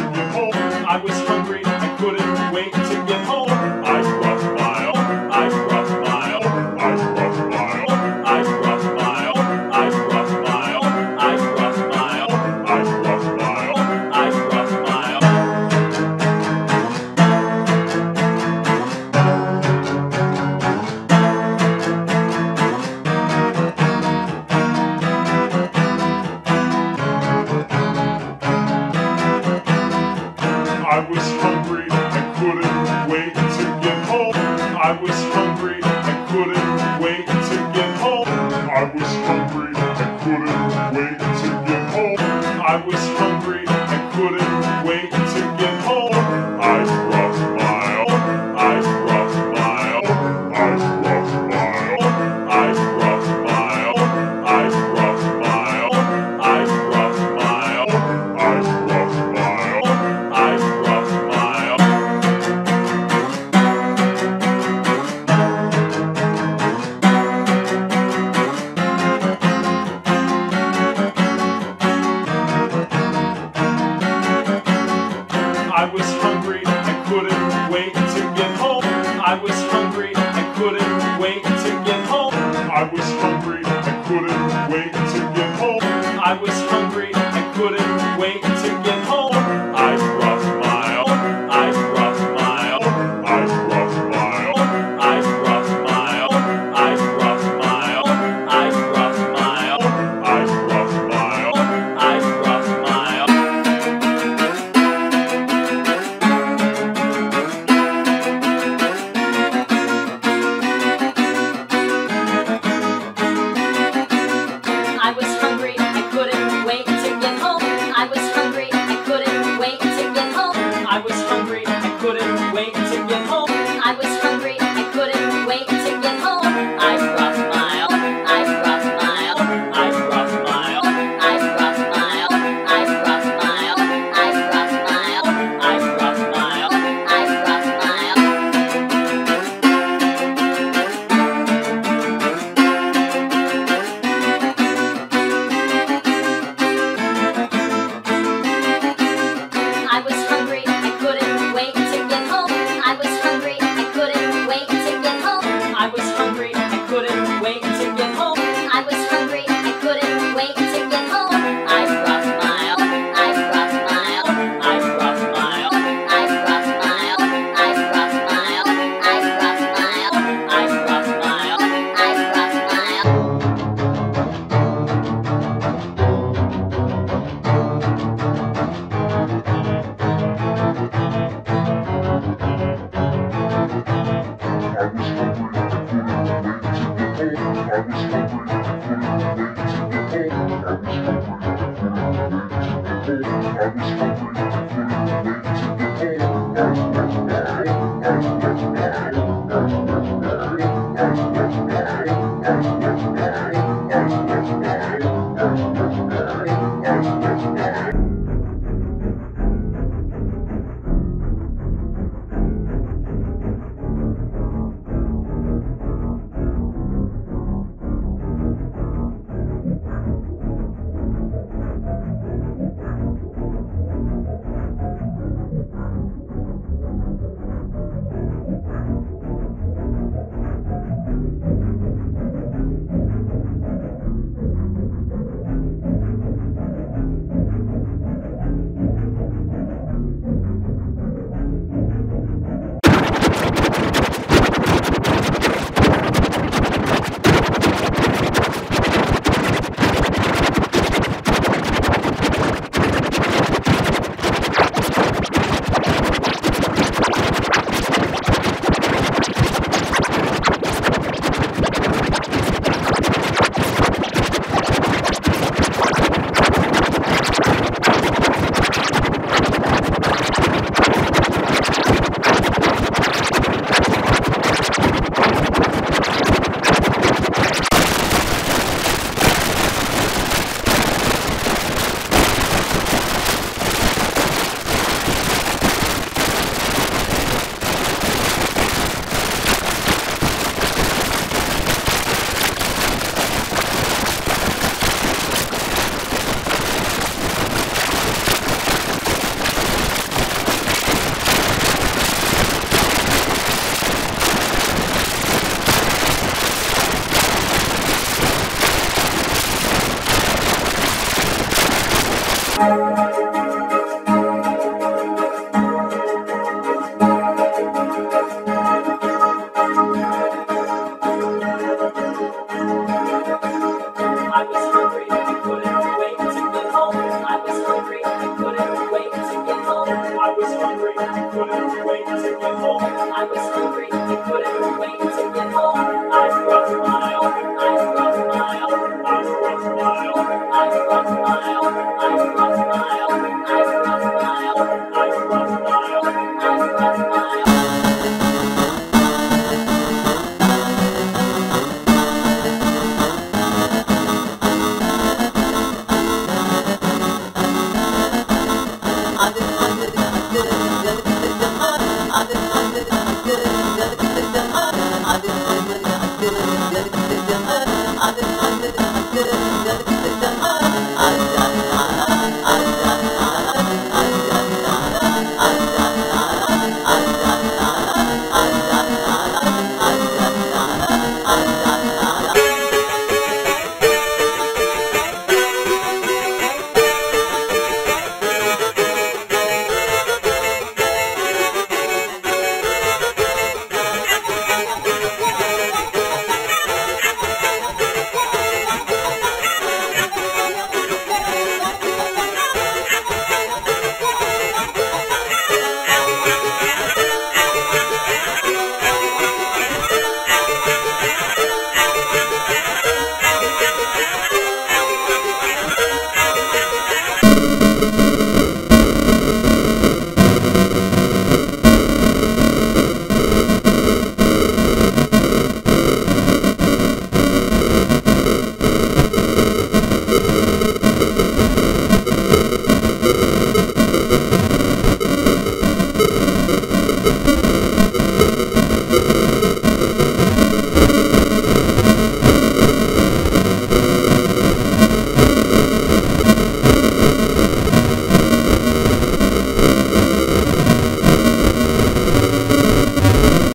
to get home. I was hungry, I couldn't wait to get home. I brought a mile, I brought a mile, I brought a mile, I brought a mile, I brought a mile, I brought a mile, I brought a mile, I brought a I was hungry, I couldn't wait to get home. I was hungry, I couldn't wait to get home. I was hungry, I couldn't wait to get home. I was hungry, I couldn't wait to get home. I brought a mile, I brought a mile, I brought a mile, I brought a mile, I brought a mile, I brought a mile, I brought a mile, I brought I was hungry, I couldn't wait to get home. I was hungry, I couldn't wait to get home. I was hungry, I couldn't wait to get home. I was hungry, I couldn't wait to get home. I brought a mile, I brought a mile, I brought a mile, I brought a mile, I brought a mile, I brought a mile, I brought a mile, I brought a mile. was hungry, couldn't wait to get home. I was hungry.